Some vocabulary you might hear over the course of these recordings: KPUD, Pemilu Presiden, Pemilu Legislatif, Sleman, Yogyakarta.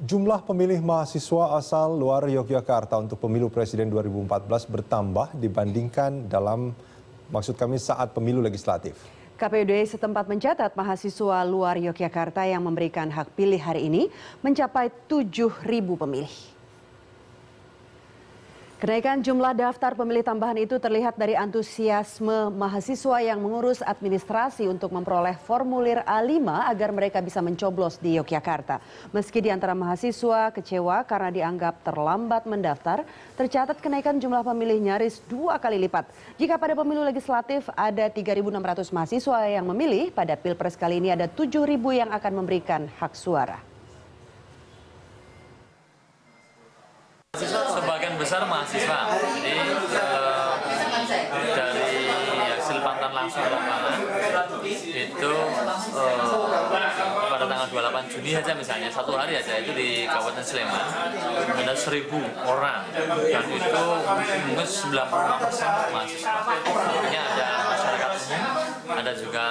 Jumlah pemilih mahasiswa asal luar Yogyakarta untuk Pemilu Presiden 2014 bertambah dibandingkan saat Pemilu Legislatif. KPUD setempat mencatat mahasiswa luar Yogyakarta yang memberikan hak pilih hari ini mencapai 7.000 pemilih. Kenaikan jumlah daftar pemilih tambahan itu terlihat dari antusiasme mahasiswa yang mengurus administrasi untuk memperoleh formulir A5 agar mereka bisa mencoblos di Yogyakarta. Meski di antara mahasiswa kecewa karena dianggap terlambat mendaftar, tercatat kenaikan jumlah pemilih nyaris 2 kali lipat. Jika pada pemilu legislatif ada 3.600 mahasiswa yang memilih, pada Pilpres kali ini ada 7.000 yang akan memberikan hak suara. Besar mahasiswa, jadi dari hasil pantauan langsung lapangan itu pada tanggal 28 Juni aja misalnya, satu hari aja itu di Kabupaten Sleman ada 1.000 orang dan itu mungkin 95% mahasiswa. Artinya ada masyarakat umum, ada juga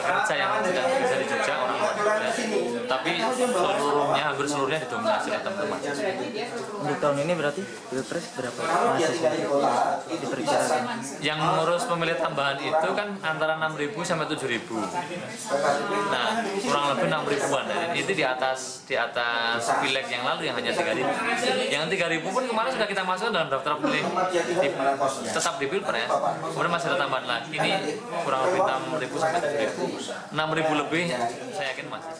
pekerja yang tidak bisa di Jogja, orang luar Jogja. Tapi seluruhnya, hampir seluruhnya didominasi oleh teman-teman. Untuk tahun ini berarti Pilpres berapa mahasiswa diperkirakan? Yang mengurus pemilih tambahan itu kan antara 6.000 sampai 7.000. Nah, kurang lebih 6.000-an. Itu di atas pileg yang lalu yang hanya 3.000. Yang 3.000 pun kemarin sudah kita masukkan dalam daftar pemilih tetap di Pilpres. Kemudian masih ada tambahan lagi. Ini kurang lebih 6.000 sampai 7.000. 6.000 lebih saya yakin masih.